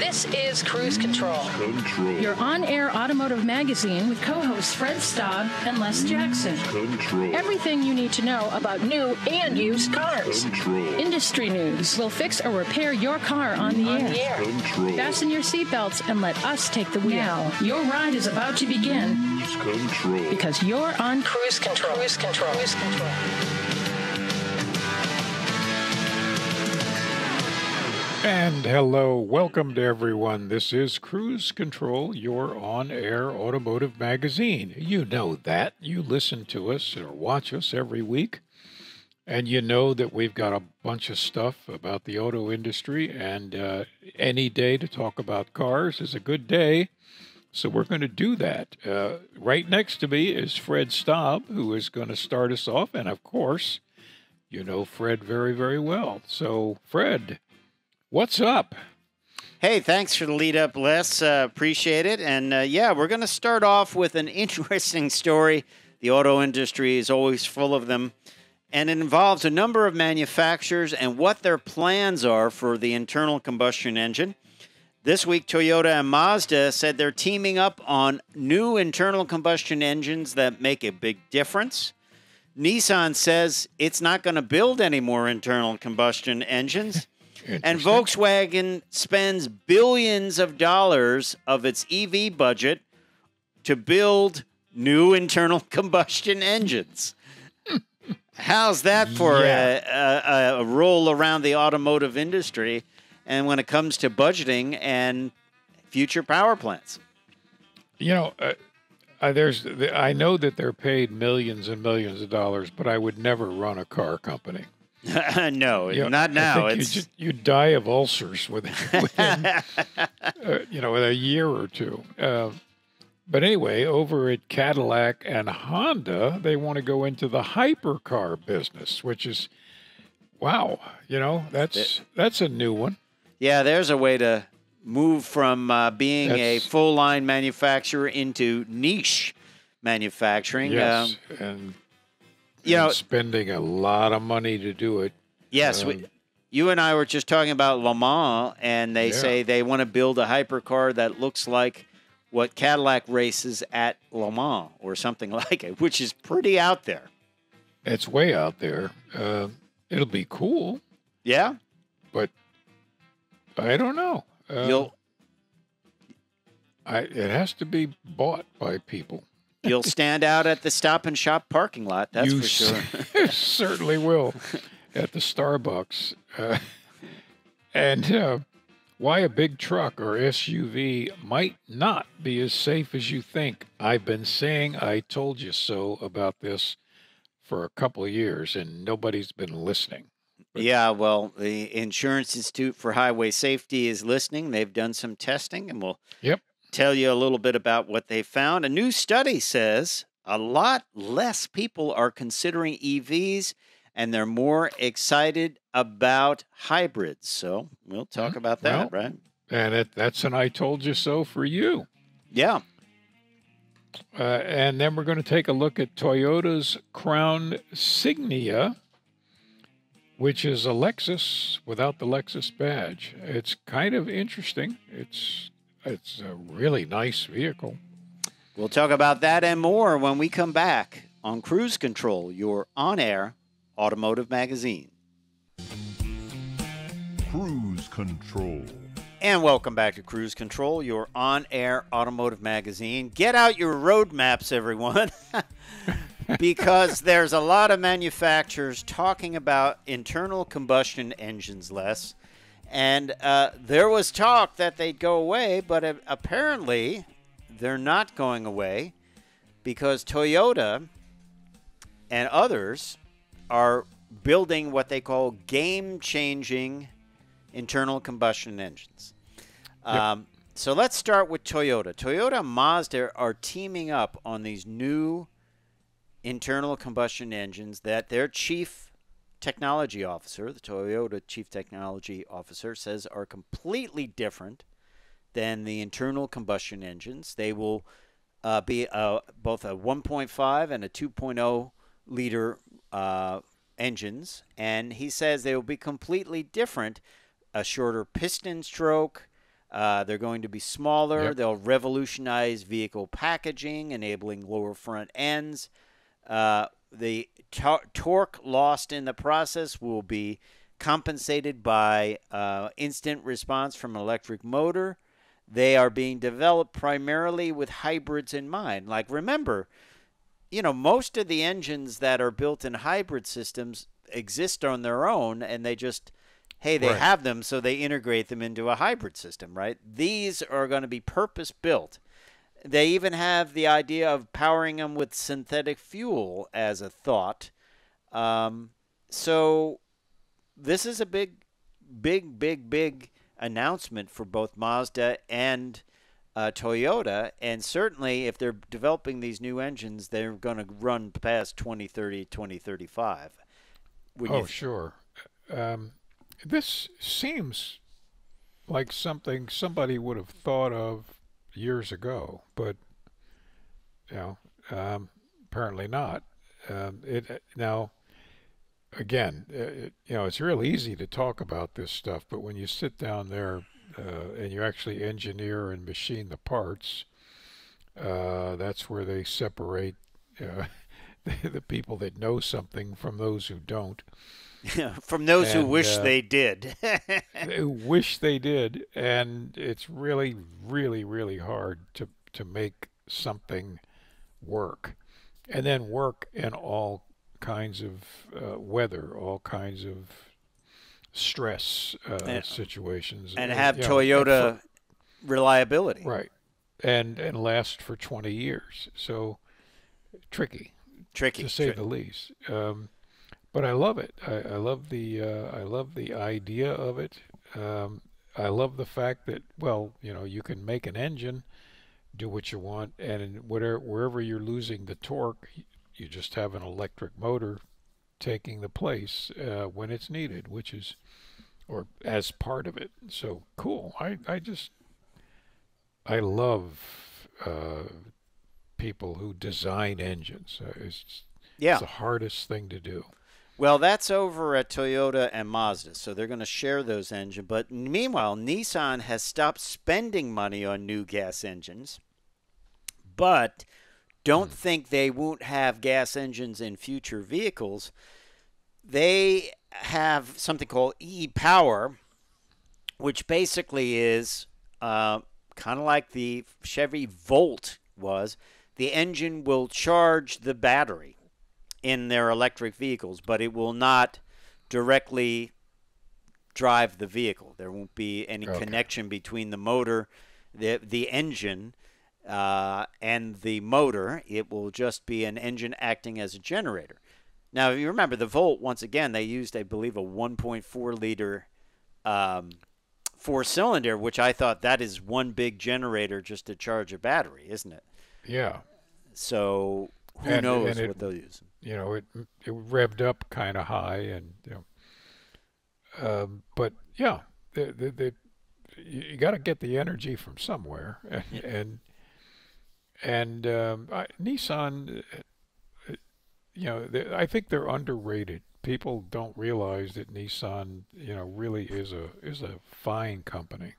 This is Cruise Control. Your on-air automotive magazine with co-hosts Fred Staub and Les Jackson. Everything you need to know about new and used cars. Industry news. We'll fix or repair your car on the air. Fasten your seatbelts and let us take the wheel. Now, your ride is about to begin. Because you're on Cruise Control. Cruise Control. Cruise Control. And hello, welcome to everyone. This is Cruise Control, your on-air automotive magazine. You know that. You listen to us or watch us every week. And you know that we've got a bunch of stuff about the auto industry. And any day to talk about cars is a good day. So we're going to do that. Right next to me is Fred Staub, who is going to start us off. And, of course, you know Fred very, very well. So, Fred, what's up? Hey, thanks for the lead up, Les. Appreciate it. And yeah, we're going to start off with an interesting story. The auto industry is always full of them. And it involves a number of manufacturers and what their plans are for the internal combustion engine. This week, Toyota and Mazda said they're teaming up on new internal combustion engines that make a big difference. Nissan says it's not going to build any more internal combustion engines. And Volkswagen spends billions of dollars of its EV budget to build new internal combustion engines. How's that for a roll around the automotive industry and when it comes to budgeting and future power plants? You know, I know that they're paid millions and millions of dollars, but I would never run a car company. No, you know, not now. It's you die of ulcers within you know, in a year or two. But anyway, over at Cadillac and Honda, they want to go into the hypercar business, which is wow. You know, that's a new one. Yeah, there's a way to move from being a full line manufacturer into niche manufacturing. Yes, and spending a lot of money to do it. Yes, you and I were just talking about Le Mans, and they say they want to build a hypercar that looks like what Cadillac races at Le Mans or something like it, which is pretty out there. It's way out there. It'll be cool. Yeah. But I don't know. It has to be bought by people. You'll stand out at the Stop and Shop parking lot, that's for sure. You certainly will, at the Starbucks. And why a big truck or SUV might not be as safe as you think. I've been saying I told you so about this for a couple of years, and nobody's been listening. But yeah, well, the Insurance Institute for Highway Safety is listening. They've done some testing, and we'll tell you a little bit about what they found. A new study says a lot less people are considering EVs and they're more excited about hybrids. So we'll talk about that, right? And that's an I told you so for you. Yeah. And then we're going to take a look at Toyota's Crown Signia, which is a Lexus without the Lexus badge. It's kind of interesting. It's a really nice vehicle. We'll talk about that and more when we come back on Cruise Control, your on-air automotive magazine. Cruise Control. And welcome back to Cruise Control, your on-air automotive magazine. Get out your road maps, everyone, because there's a lot of manufacturers talking about internal combustion engines, Les. And there was talk that they'd go away, but apparently they're not going away because Toyota and others are building what they call game-changing internal combustion engines. So let's start with Toyota. Toyota and Mazda are teaming up on these new internal combustion engines that their chief technology officer, the Toyota chief technology officer, says are completely different than the internal combustion engines. They will be both a 1.5 and a 2.0 liter engines, and he says they will be completely different. A shorter piston stroke, They're going to be smaller. Yep. They'll revolutionize vehicle packaging, enabling lower front ends. The torque lost in the process will be compensated by instant response from an electric motor. They are being developed primarily with hybrids in mind. Like, remember, you know, most of the engines that are built in hybrid systems exist on their own, and they just, hey, they have them, so they integrate them into a hybrid system, right? These are going to be purpose-built. They even have the idea of powering them with synthetic fuel as a thought. So this is a big announcement for both Mazda and Toyota. And certainly if they're developing these new engines, they're going to run past 2030, 2035. Oh, sure. This seems like something somebody would have thought of years ago, but you know, apparently not. Now, again, you know, it's real easy to talk about this stuff, but when you sit down there and you actually engineer and machine the parts, that's where they separate the people that know something from those who don't. From those who wish they did. Who wish they did. And it's really, really, really hard to make something work. And then work in all kinds of weather, all kinds of stress situations. And have Toyota reliability. Right. And last for 20 years. So tricky. Tricky. To say the least. But I love it. I love the idea of it. I love the fact that, well, you know, you can make an engine, do what you want, and in wherever you're losing the torque, you just have an electric motor taking the place when it's needed, which is, or as part of it. So cool. I love people who design engines. It's the hardest thing to do. Well, that's over at Toyota and Mazda, so they're going to share those engines. But meanwhile, Nissan has stopped spending money on new gas engines, but don't think they won't have gas engines in future vehicles. They have something called e-Power, which basically is kind of like the Chevy Volt was. The engine will charge the battery in their electric vehicles, but it will not directly drive the vehicle. There won't be any connection between the motor, the engine, and the motor. It will just be an engine acting as a generator. Now, if you remember, the Volt, once again, they used, I believe, a 1.4-liter four-cylinder, which I thought that is one big generator just to charge a battery, isn't it? Yeah. So who knows what they'll use. You know, it revved up kind of high, and you know, but yeah, you got to get the energy from somewhere, and Nissan, you know, I think they're underrated. People don't realize that Nissan, you know, really is a fine company.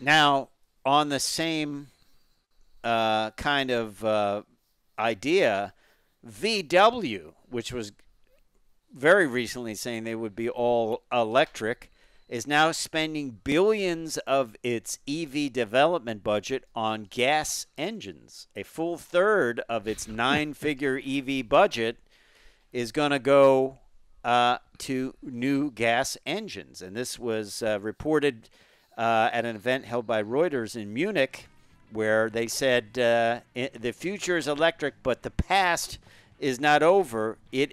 Now, on the same kind of idea, VW, which was very recently saying they would be all electric, is now spending billions of its EV development budget on gas engines. A full third of its 9-figure EV budget is going to go to new gas engines. And this was reported at an event held by Reuters in Munich, where they said the future is electric, but the past is not over. It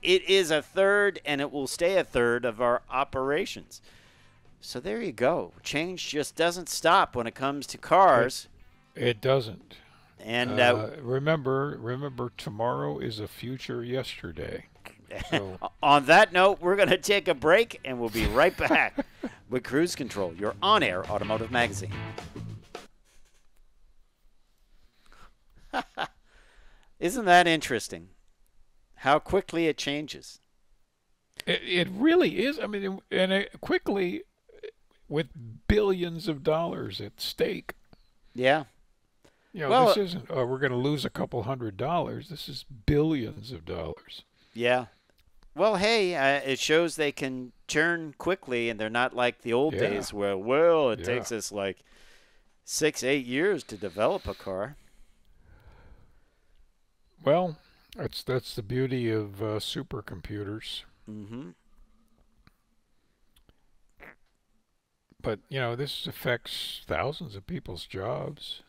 is a third, and it will stay a third of our operations. So there you go. Change just doesn't stop when it comes to cars. It doesn't. And remember, tomorrow is a future yesterday. So. On that note, we're going to take a break, and we'll be right back with Cruise Control, your on-air automotive magazine. Isn't that interesting? How quickly it changes. It really is. I mean, and quickly with billions of dollars at stake. Yeah. You know, well, this isn't, oh, we're going to lose a couple $100s. This is billions of dollars. Yeah. Well, hey, it shows they can churn quickly, and they're not like the old days where, well, it takes us like 6, 8 years to develop a car. Well, that's the beauty of supercomputers. Mm-hmm. But, you know, this affects thousands of people's jobs.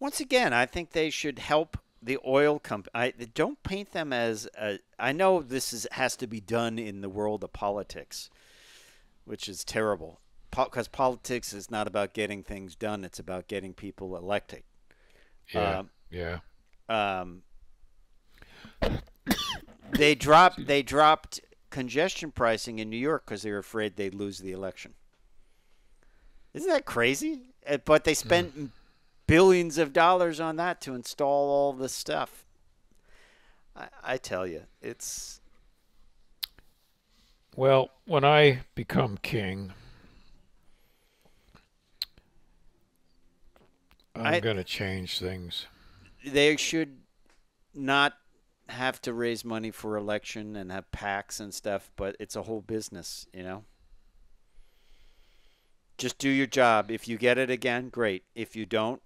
Once again, I think they should help the oil company. Don't paint them as I know this has to be done in the world of politics, which is terrible, because politics is not about getting things done. It's about getting people elected. Yeah. They dropped congestion pricing in New York because they were afraid they'd lose the election. Isn't that crazy? But they spent billions of dollars on that to install all this stuff. I tell you, it's... Well, when I become king, I'm going to change things. They should not have to raise money for election and have PACs and stuff, but it's a whole business, you know? Just do your job. If you get it again, great. If you don't,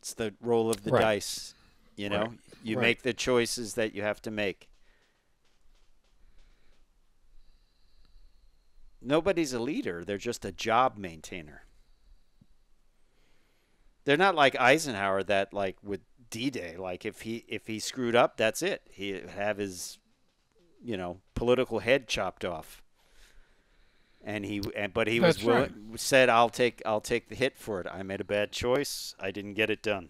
it's the roll of the dice, you know. You make the choices that you have to make. Nobody's a leader. They're just a job maintainer. They're not like Eisenhower, that like with D-Day, like if he screwed up, that's it. He'd have his, you know, political head chopped off. And but he was willing, said, I'll take the hit for it. I made a bad choice. I didn't get it done.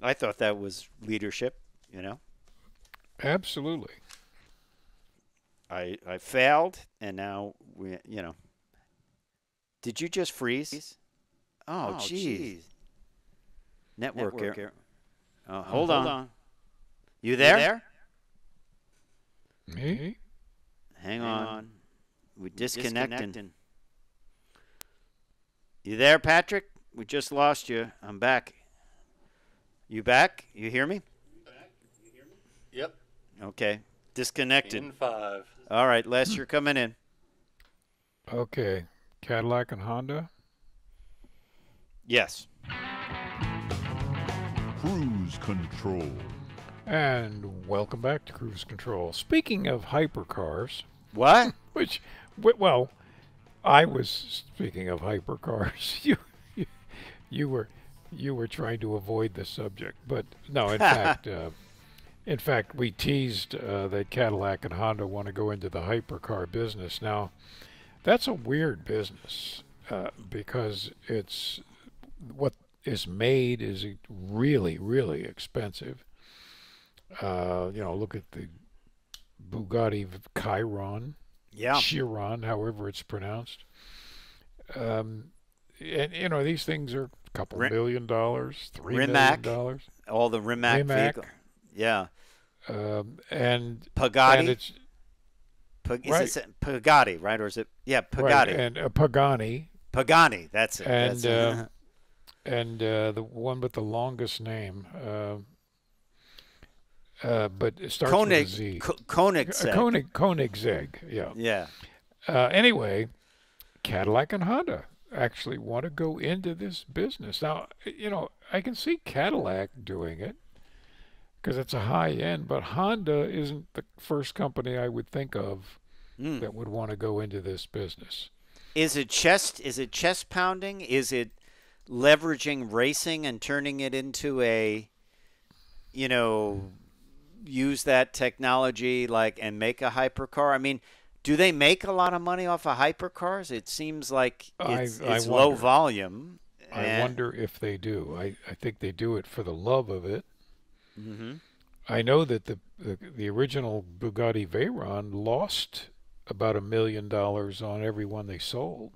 I thought that was leadership, you know. Absolutely. I failed, and now we, you know. Did you just freeze? Oh, jeez. Network error. Hold on. You there? Me? Hang on. We're disconnecting. You there, Patrick? We just lost you. I'm back. You back? You hear me? Yep. Okay. Disconnected. In 5. All right, Les, you're coming in. Okay. Cadillac and Honda? Yes. Cruise Control. And welcome back to Cruise Control. Speaking of hypercars... What? Which, well, I was speaking of hypercars. You were trying to avoid the subject, but no. In fact, we teased that Cadillac and Honda want to go into the hypercar business. Now, that's a weird business because it's what is made is really, really expensive. You know, look at the Bugatti Chiron, Chiron, however it's pronounced. And you know, these things are a couple $1 million, $3 million. All the Rimac vehicles. Yeah. And Pagani. And it's, is it Pagani, right? Or is it? Yeah, Pagani. Right. And Pagani. Pagani, that's it. And that's it. And the one with the longest name. But it starts with a Z. Koenigsegg. Yeah. Yeah. Anyway, Cadillac and Honda actually want to go into this business. Now, you know, I can see Cadillac doing it because it's a high end, but Honda isn't the first company I would think of that would want to go into this business. Is it chest pounding? Is it leveraging racing and turning it into a, you know, use that technology like and make a hypercar? I mean, do they make a lot of money off of hypercars? It seems like it's low volume. I wonder if they do. I think they do it for the love of it. Mm-hmm. I know that the original Bugatti Veyron lost about $1 million on every one they sold.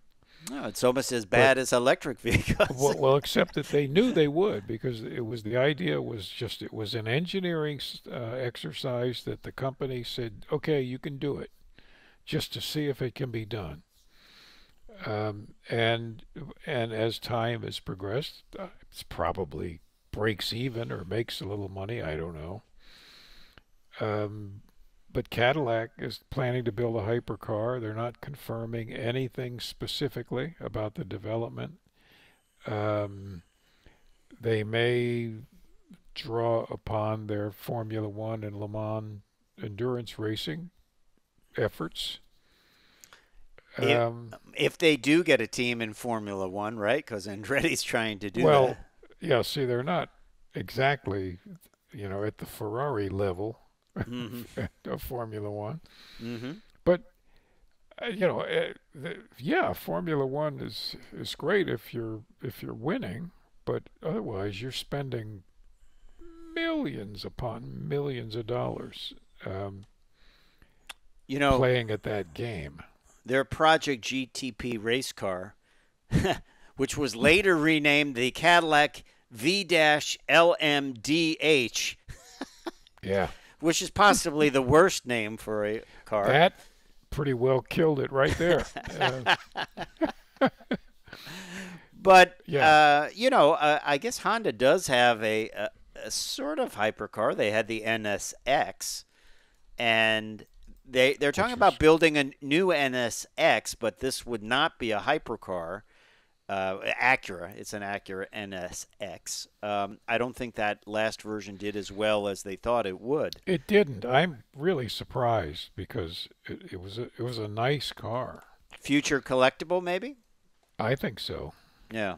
No, it's almost as bad as electric vehicles. well, except that they knew they would, because it was the idea was just it was an engineering exercise that the company said, okay, you can do it. just to see if it can be done. And as time has progressed, it's probably breaks even or makes a little money. I don't know. But Cadillac is planning to build a hypercar. They're not confirming anything specifically about the development. They may draw upon their Formula One and Le Mans endurance racing efforts. If they do get a team in Formula One, right? Because Andretti's trying to do that. Well, yeah, see, they're not exactly, you know, at the Ferrari level. Mm-hmm. Of Formula One. Mm-hmm. But, you know, yeah, Formula One is great if you're winning, but otherwise you're spending millions upon millions of dollars, you know, playing at that game. Their Project GTP race car, which was later renamed the Cadillac V-LMDh. Yeah. Which is possibly the worst name for a car. That pretty well killed it right there. But, yeah. You know, I guess Honda does have a sort of hypercar. They had the NSX, and they're talking about building a new NSX, but this would not be a hypercar. Acura. It's an Acura NSX. I don't think that last version did as well as they thought it would. It didn't. I'm really surprised because it was a nice car. Future collectible, maybe? I think so. Yeah.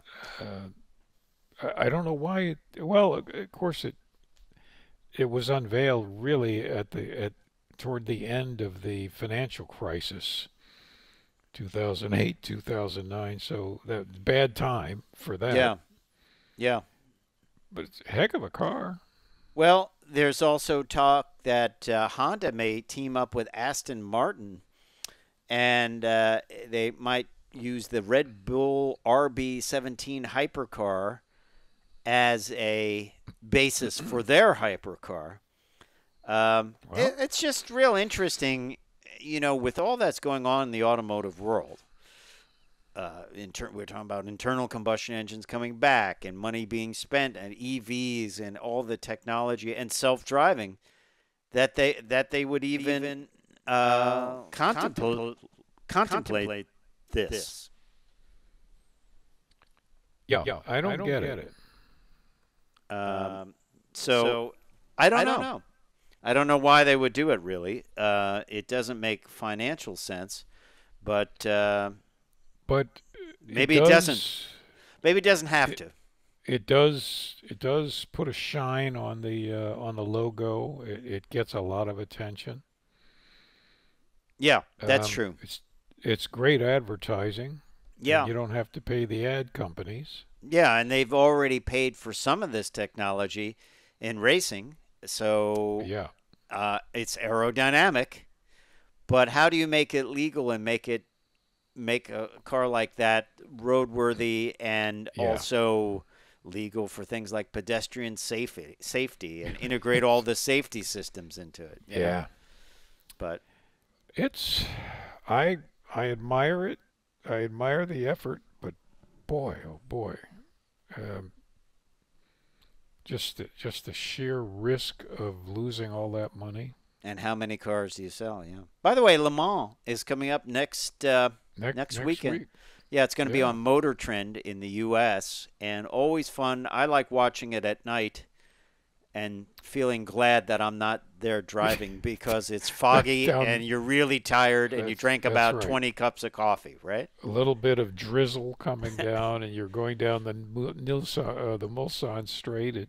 I don't know why. Well, of course it was unveiled really toward the end of the financial crisis. 2008, 2009, so that bad time for that. Yeah, yeah. But it's a heck of a car. Well, there's also talk that Honda may team up with Aston Martin, and they might use the Red Bull RB17 hypercar as a basis for their hypercar. Well, it's just real interesting. You know, with all that's going on in the automotive world, we're talking about internal combustion engines coming back and money being spent and EVs and all the technology and self-driving, that they would even contemplate this. Yeah, yeah, I don't get it. So I don't know. I don't know why they would do it, really. It doesn't make financial sense, but maybe it doesn't. Maybe it doesn't have to. It does. It does put a shine on the logo. It gets a lot of attention. Yeah, that's true. It's great advertising. Yeah, you don't have to pay the ad companies. Yeah, and they've already paid for some of this technology in racing. So yeah, it's aerodynamic, but how do you make it legal and make a car like that roadworthy and also legal for things like pedestrian safety and integrate all the safety systems into it? Yeah, but it's I admire it. I admire the effort, but boy, oh boy. Just the sheer risk of losing all that money. And how many cars do you sell? Yeah. By the way, Le Mans is coming up next weekend. Week. Yeah, it's going to be on Motor Trend in the U.S. and always fun. I like watching it at night and feeling glad that I'm not there driving because it's foggy and you're really tired and you drank about 20 cups of coffee, right? A little bit of drizzle coming down and you're going down the Mulsanne Straight at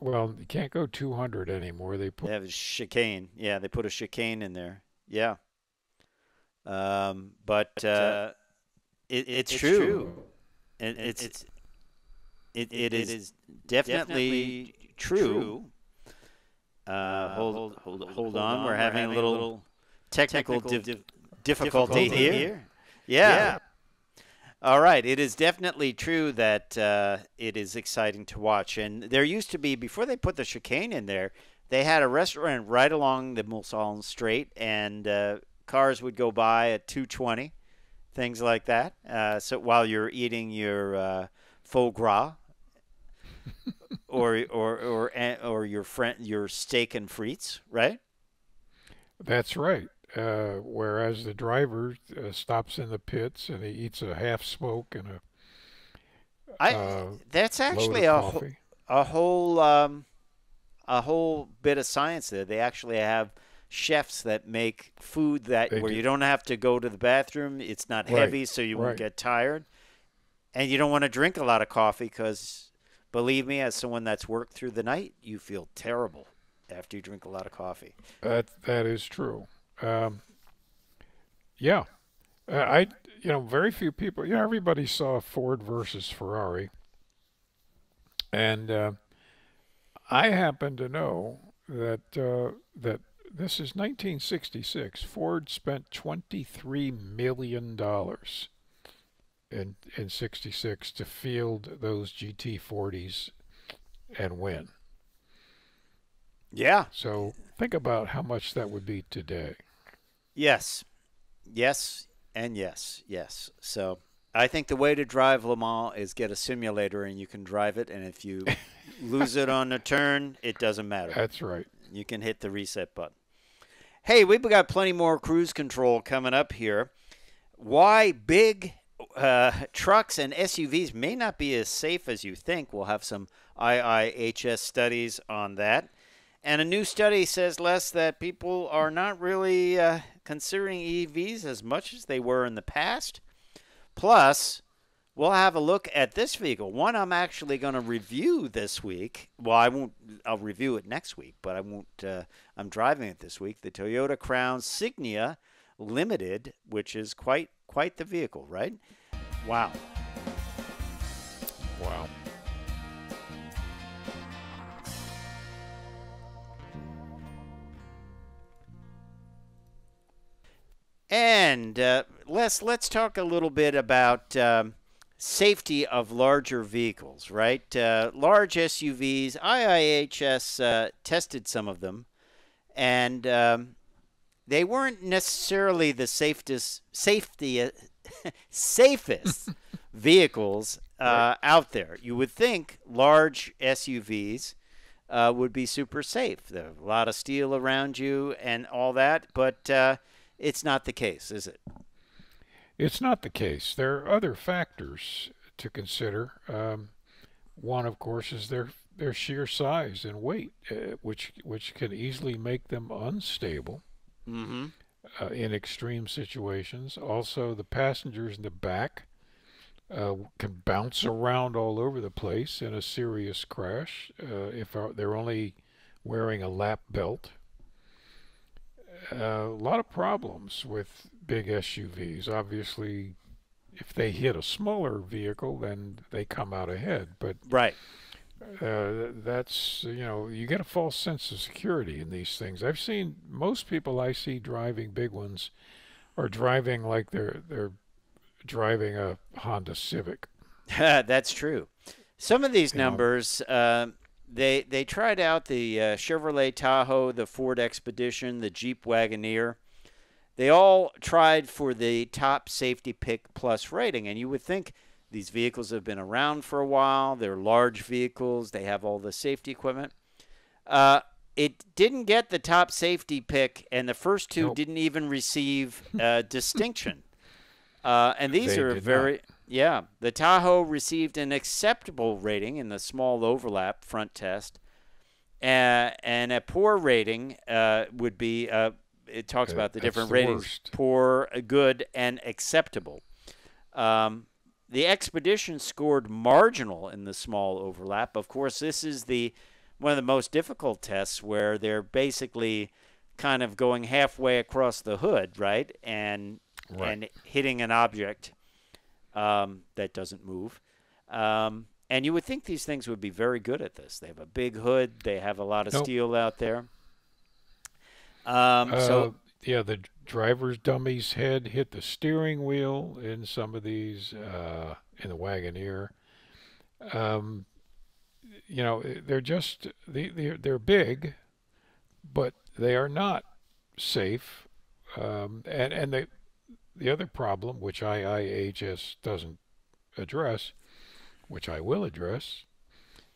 well, you can't go 200 anymore. They have a chicane. Yeah, they put a chicane in there. Yeah. But it's true. And it is definitely true. Hold on. We're having a little technical difficulty here. Yeah. All right. It is definitely true that it is exciting to watch. And there used to be, before they put the chicane in there, they had a restaurant right along the Mulsanne Straight, and cars would go by at 220, things like that. So while you're eating your faux gras or your steak and frites, right? That's right. Whereas the driver stops in the pits and he eats a half smoke and a that's actually a whole bit of science there. They actually have chefs that make food that where you don't have to go to the bathroom. It's not heavy, so you won't get tired, and you don't want to drink a lot of coffee because, believe me, as someone that's worked through the night, you feel terrible after you drink a lot of coffee. That is true. Yeah, very few people. You know, everybody saw Ford versus Ferrari, and I happen to know that this is 1966. Ford spent $23 million in '66 to field those GT40s and win. Yeah. So think about how much that would be today. Yes. Yes. And yes. Yes. So I think the way to drive Le Mans is get a simulator and you can drive it. And if you lose it on a turn, it doesn't matter. That's right. You can hit the reset button. Hey, we've got plenty more Cruise Control coming up here. Why big trucks and SUVs may not be as safe as you think. We'll have some IIHS studies on that. And a new study says, Les, that people are not really considering EVs as much as they were in the past. Plus, we'll have a look at this vehicle, one I'm actually going to review this week. Well, I won't. I'll review it next week, but I won't. I'm driving it this week. The Toyota Crown Signia Limited, which is quite the vehicle, right? Wow. Wow. And Les, let's talk a little bit about safety of larger vehicles, right? Large SUVs, IIHS tested some of them, and they weren't necessarily the safest vehicles out there. You would think large SUVs would be super safe. There's a lot of steel around you and all that, but it's not the case, is it? It's not the case. There are other factors to consider. One, of course, is their sheer size and weight, which can easily make them unstable in extreme situations. Also, the passengers in the back can bounce around all over the place in a serious crash if they're only wearing a lap belt. A lot of problems with big SUVs. Obviously, if they hit a smaller vehicle, then they come out ahead. But that's, you know, you get a false sense of security in these things. I've seen most people I see driving big ones are driving like they're driving a Honda Civic. That's true. Some of these numbers. They tried out the Chevrolet Tahoe, the Ford Expedition, the Jeep Wagoneer. They all tried for the top safety pick plus rating. And you would think these vehicles have been around for a while. They're large vehicles. They have all the safety equipment. It didn't get the top safety pick, and the first two didn't even receive distinction. And these are very... Yeah, the Tahoe received an acceptable rating in the small overlap front test, and a poor rating would be, it talks about the different ratings, poor, good, and acceptable. The Expedition scored marginal in the small overlap. Of course, this is one of the most difficult tests where they're basically kind of going halfway across the hood, right, and hitting an object that doesn't move. And you would think these things would be very good at this. They have a big hood. They have a lot of steel out there. Yeah, the driver's dummy's head hit the steering wheel in some of these, in the Wagoneer. You know, they're just, they're big, but they are not safe And the other problem, which IIHS doesn't address, which I will address,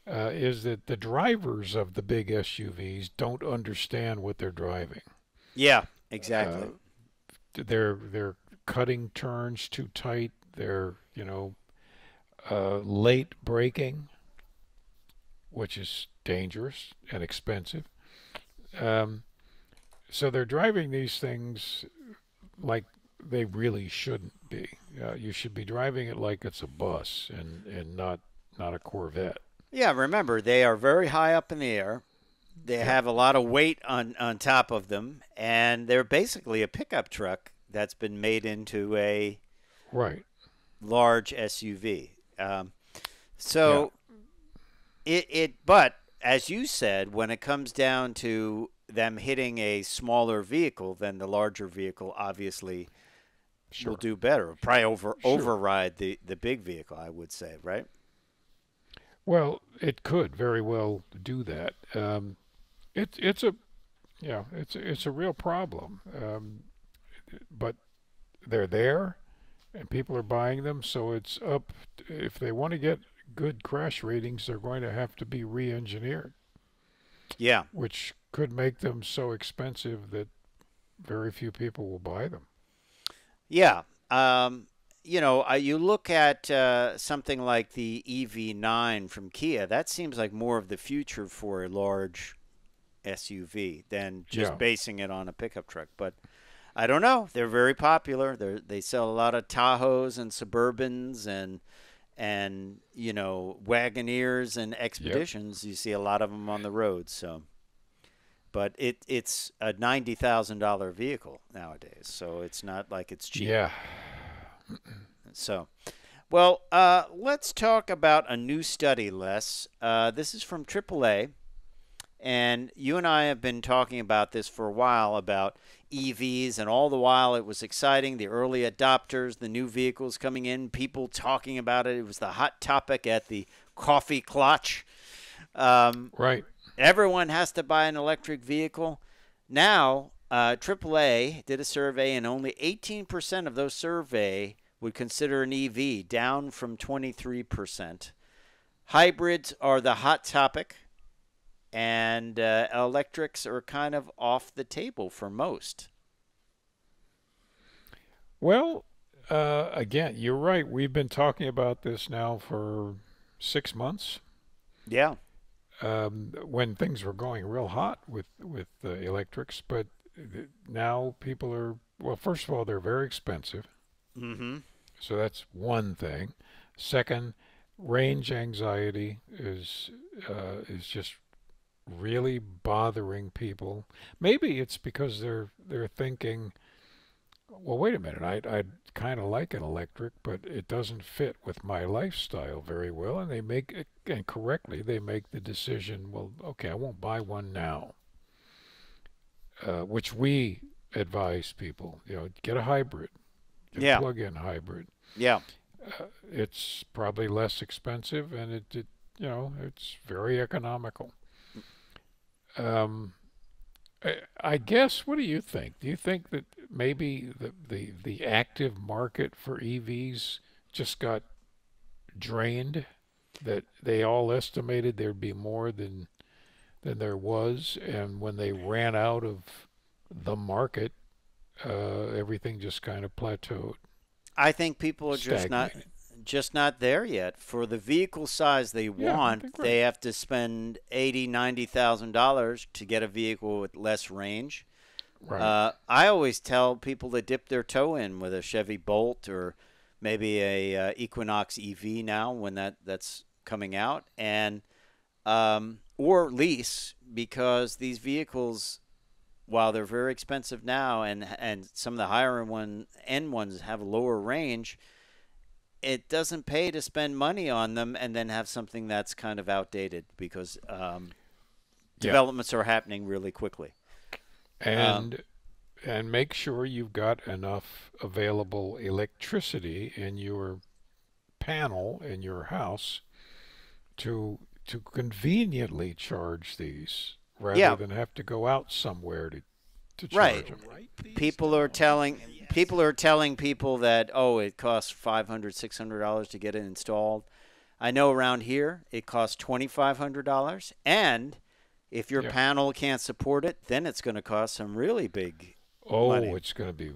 is that the drivers of the big SUVs don't understand what they're driving. Yeah, exactly. They're cutting turns too tight. They're, you know, late braking, which is dangerous and expensive. So they're driving these things like they really shouldn't be. You should be driving it like it's a bus and not a Corvette. Yeah, remember, they are very high up in the air. They have a lot of weight on top of them, and they're basically a pickup truck that's been made into a large SUV. But as you said, when it comes down to them hitting a smaller vehicle, then the larger vehicle obviously will do better. Probably override the big vehicle, I would say, right? Well, it could very well do that. It's a real problem. But they're there, and people are buying them. So it's up if they want to get good crash ratings, they're going to have to be re-engineered. Yeah, which could make them so expensive that very few people will buy them. Yeah. You know, you look at something like the EV9 from Kia. That seems like more of the future for a large SUV than just basing it on a pickup truck. But I don't know. They're very popular. They sell a lot of Tahoes and Suburbans and you know, Wagoneers and Expeditions. Yep. You see a lot of them on the road. So, but it's a $90,000 vehicle nowadays. So it's not like it's cheap. Yeah. So, well, let's talk about a new study, Les. This is from AAA, and you and I have been talking about this for a while, about EVs, and all the while it was exciting, the early adopters, the new vehicles coming in, people talking about it. It was the hot topic at the coffee clutch. Right. Everyone has to buy an electric vehicle. Now, AAA did a survey, and only 18% of those surveyed would consider an EV, down from 23%. Hybrids are the hot topic, and electrics are kind of off the table for most. Well, again, you're right. We've been talking about this now for 6 months. Yeah. When things were going real hot with electrics, but now people are, well, first of all, they're very expensive. Mm-hmm. So that's one thing. Second, range anxiety is just really bothering people. Maybe it's because they're thinking, well, wait a minute, I'd kind of like an electric, but it doesn't fit with my lifestyle very well. And they make, and correctly, they make the decision, well, okay, I won't buy one now. Which we advise people, you know, get a hybrid. Yeah. Plug-in hybrid. Yeah. It's probably less expensive, and it you know, it's very economical. I guess, what do you think? Do you think that maybe the active market for EVs just got drained? That they all estimated there'd be more than there was, and when they ran out of the market, everything just kind of plateaued. I think people are just not there yet. For the vehicle size they want, they have to spend $80,000-$90,000 to get a vehicle with less range. Right. I always tell people to dip their toe in with a Chevy Bolt or maybe a Equinox EV now when that's coming out, and or lease, because these vehicles, while they're very expensive now, and some of the higher end ones have lower range, it doesn't pay to spend money on them and then have something that's kind of outdated, because developments are happening really quickly. And make sure you've got enough available electricity in your panel in your house to conveniently charge these, rather than have to go out somewhere to to charge them. Right. People are telling people that, oh, it costs $500, $600 to get it installed. I know around here it costs $2,500, and if your panel can't support it, then it's going to cost some really big money. It's going to be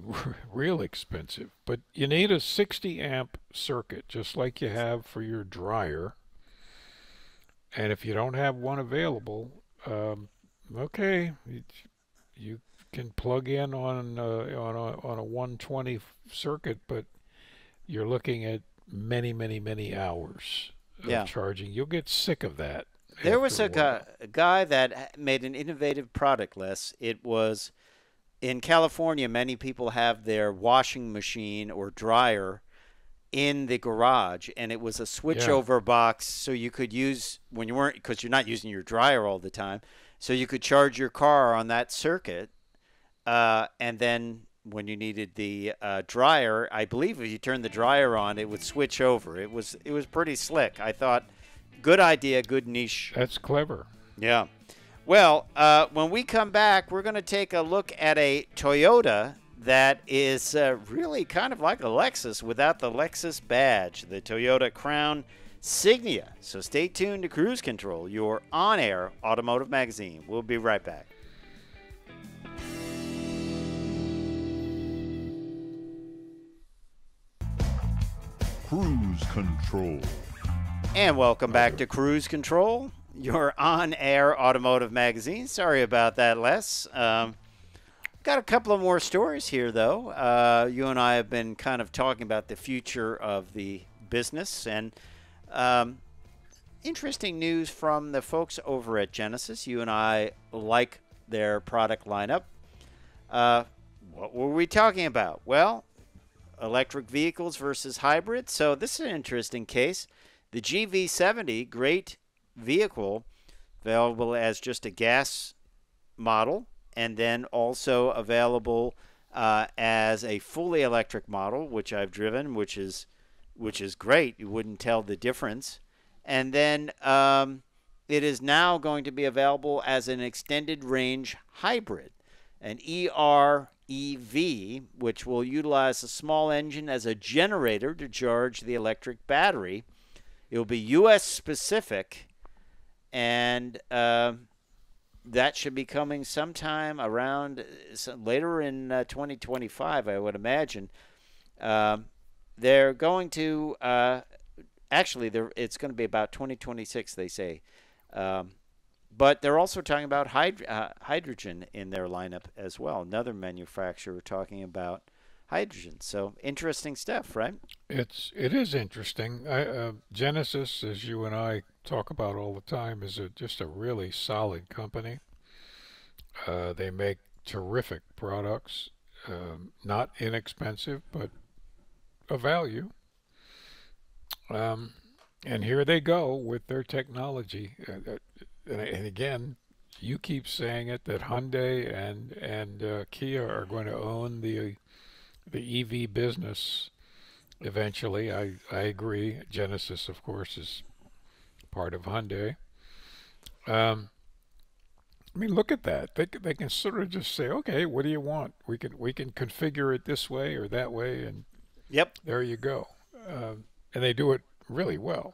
real expensive. But you need a 60-amp circuit, just like you have for your dryer. And if you don't have one available, okay, you can plug in on a 120 circuit, but you're looking at many hours of charging. You'll get sick of that. There was a guy that made an innovative product list. It was in California. Many people have their washing machine or dryer in the garage, and it was a switchover box, so you could use when you weren't, because you're not using your dryer all the time, so you could charge your car on that circuit. And then when you needed the dryer, I believe if you turned the dryer on, it would switch over. It was pretty slick. I thought, good idea, good niche. That's clever. Yeah. Well, when we come back, we're going to take a look at a Toyota that is really kind of like a Lexus without the Lexus badge, the Toyota Crown Signia. So stay tuned to Cruise Control, your on-air automotive magazine. We'll be right back. Cruise Control. And welcome back to Cruise Control, your on-air automotive magazine. Sorry about that, Les. Got a couple of more stories here, though. You and I have been kind of talking about the future of the business, and interesting news from the folks over at Genesis. You and I like their product lineup. What were we talking about? Well, electric vehicles versus hybrid. So this is an interesting case. The GV70, great vehicle, available as just a gas model, and then also available as a fully electric model, which I've driven, which is great. You wouldn't tell the difference. And then it is now going to be available as an extended range hybrid, an EV, which will utilize a small engine as a generator to charge the electric battery. It will be U.S. specific, and that should be coming sometime around later in 2025, I would imagine. They're going to actually, it's going to be about 2026, they say. But they're also talking about hydrogen in their lineup as well. Another manufacturer talking about hydrogen. So interesting stuff, right? It is interesting. Genesis, as you and I talk about all the time, is just a really solid company. They make terrific products, not inexpensive, but of value. And here they go with their technology. And again, you keep saying it, that Hyundai and Kia are going to own the EV business eventually. I agree. Genesis, of course, is part of Hyundai. I mean, look at that. They can sort of just say, okay, what do you want? We can configure it this way or that way, and there you go. And they do it really well.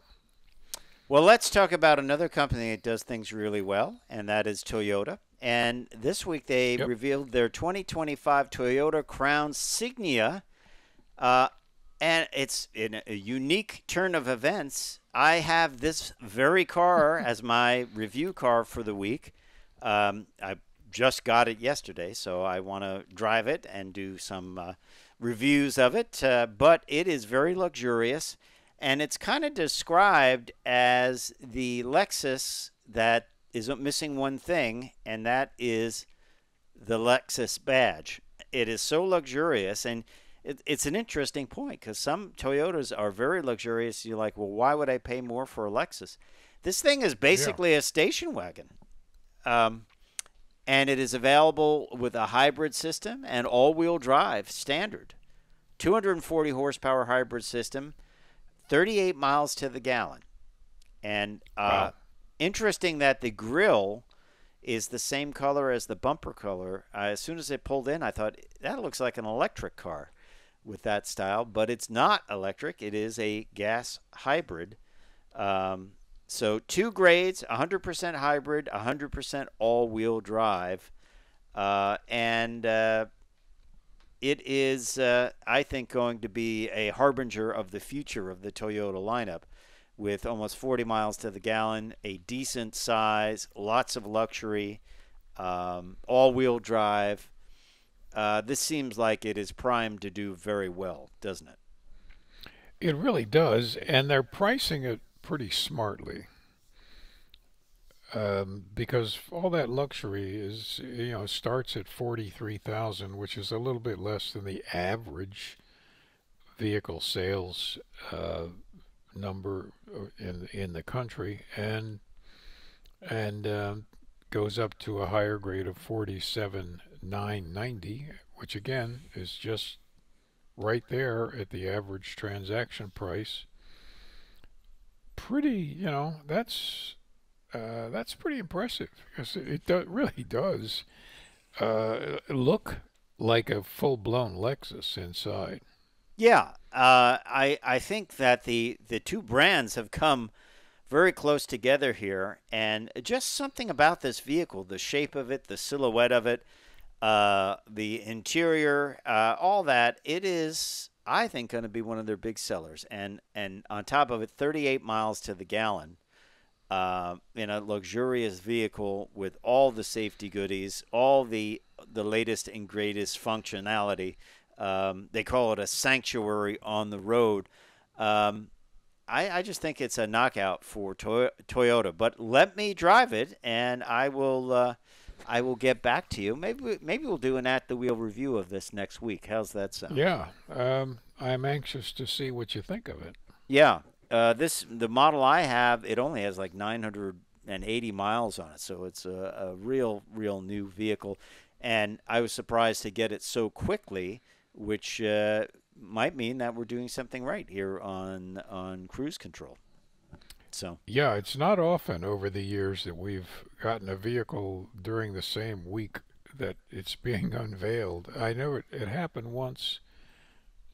Well, let's talk about another company that does things really well, and that is Toyota. And this week they revealed their 2025 Toyota Crown Signia, and it's in a unique turn of events. I have this very car as my review car for the week. I just got it yesterday, so I want to drive it and do some reviews of it. But it is very luxurious. And it's kind of described as the Lexus that is missing one thing, and that is the Lexus badge. It is so luxurious, and it's an interesting point because some Toyotas are very luxurious. You're like, well, why would I pay more for a Lexus? This thing is basically a station wagon, and it is available with a hybrid system and all-wheel drive standard, 240 horsepower hybrid systm, 38 miles to the gallon. And interesting that the grille is the same color as the bumper color. As soon as it pulled in, I thought, that looks like an electric car with that style, but it's not electric. It is a gas hybrid. So two grades, 100% hybrid, 100% all-wheel drive. It is, I think, going to be a harbinger of the future of the Toyota lineup, with almost 40 miles to the gallon, a decent size, lots of luxury, all-wheel drive. This seems like it is primed to do very well, doesn't it? It really does, and they're pricing it pretty smartly, because all that luxury is, you know, starts at $43,000, which is a little bit less than the average vehicle sales number in the country, and goes up to a higher grade of $47,990, which again is just right there at the average transaction price. Pretty, you know, that's pretty impressive, because it really does look like a full-blown Lexus inside. Yeah, I think that the two brands have come very close together here, and just something about this vehicle, the shape of it, the silhouette of it, the interior, all that, it is, I think, going to be one of their big sellers. And on top of it, 38 miles to the gallon in a luxurious vehicle with all the safety goodies, all the latest and greatest functionality. They call it a sanctuary on the road. I just think it's a knockout for Toyota. But let me drive it, and I will get back to you. Maybe we'll do an at the wheel review of this next week. How's that sound? Yeah, I'm anxious to see what you think of it. Yeah, the model I have, it only has like 980 miles on it, so it's a real new vehicle. And I was surprised to get it so quickly, which might mean that we're doing something right here on Cruise Control. So yeah, it's not often over the years that we've gotten a vehicle during the same week that it's being unveiled. I know it happened once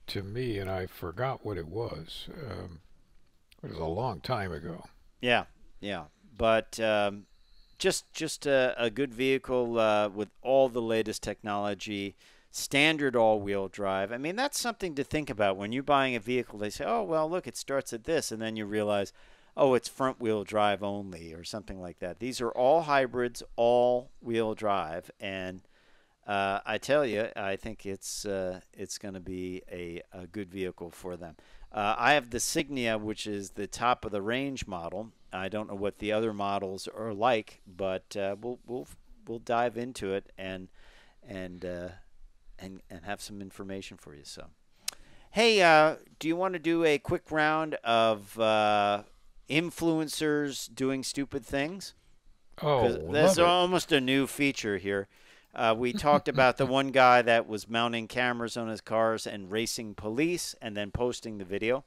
to me, and I forgot what it was. It was a long time ago. Yeah, but just a good vehicle with all the latest technology. Standard all-wheel drive. I mean, that's something to think about when you're buying a vehicle. They say, oh well, look, it starts at this, and then you realize, oh, it's front-wheel drive only or something like that. These are all hybrids, all-wheel drive, and I tell you, I think it's going to be a good vehicle for them. I have the Signia, which is the top-of-the-range model. I don't know what the other models are like, but we'll dive into it and have some information for you. So, hey, do you want to do a quick round of influencers doing stupid things? Oh, that's almost a new feature here. We talked about the one guy that was mounting cameras on his cars and racing police and then posting the video.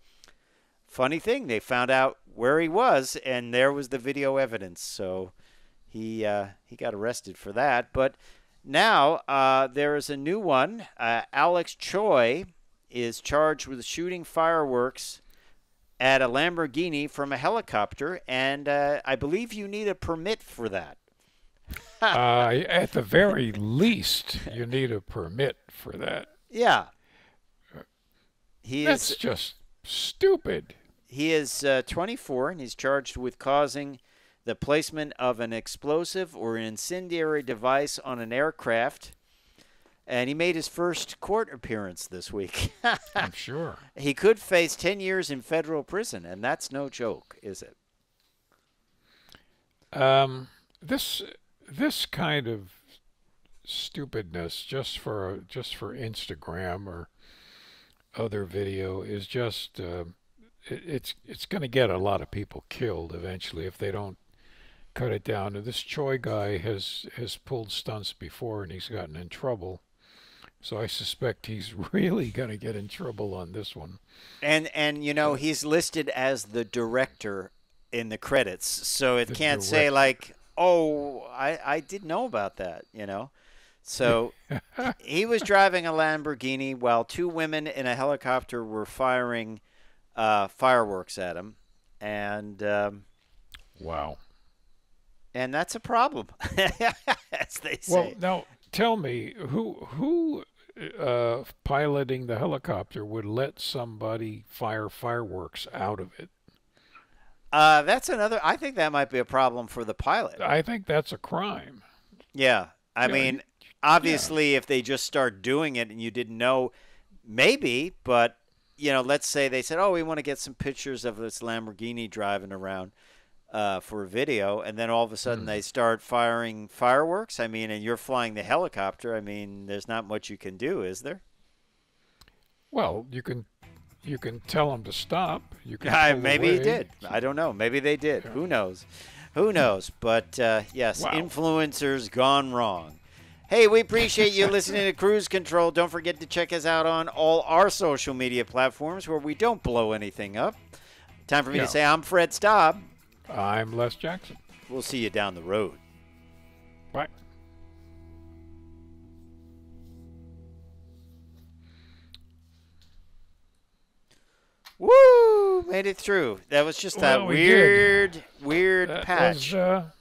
Funny thing, they found out where he was, and there was the video evidence. So he got arrested for that. But now there is a new one. Alex Choi is charged with shooting fireworks at a Lamborghini from a helicopter, and I believe you need a permit for that. At the very least, you need a permit for that. Yeah. That's just stupid. He is 24, and he's charged with causing the placement of an explosive or an incendiary device on an aircraft. And he made his first court appearance this week. I'm sure. He could face 10 years in federal prison, and that's no joke, is it? This kind of stupidness just for Instagram or other video is just it's going to get a lot of people killed eventually if they don't cut it down. And this Choi guy has pulled stunts before, and he's gotten in trouble. So I suspect he's really going to get in trouble on this one. And you know, he's listed as the director in the credits, so it can't say like, oh, I didn't know about that, you know. So he was driving a Lamborghini while two women in a helicopter were firing fireworks at him. And wow. And that's a problem, as they say. Well, now tell me, who piloting the helicopter would let somebody fire fireworks out of it? That's another. I think that might be a problem for the pilot. I think that's a crime. Yeah, I mean, obviously, if they just start doing it and you didn't know, maybe. But you know, let's say they said, "Oh, we want to get some pictures of this Lamborghini driving around." For a video, and then all of a sudden they start firing fireworks. I mean, and you're flying the helicopter. I mean, there's not much you can do, is there? Well, you can tell them to stop. You can. Maybe he did. I don't know. Maybe they did. Yeah. Who knows? Who knows? But yes, wow. Influencers gone wrong. Hey, we appreciate you listening to Cruise Control. Don't forget to check us out on all our social media platforms where we don't blow anything up. Time for me to say I'm Fred Staub. I'm Les Jackson. We'll see you down the road. Bye. Woo! Made it through. That was just that weird patch. That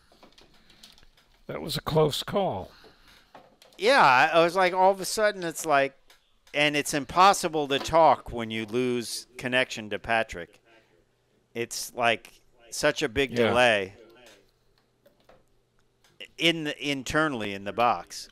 was a close call. Yeah, I was like, all of a sudden, it's like, and it's impossible to talk when you lose connection to Patrick. It's like such a big delay internally in the box.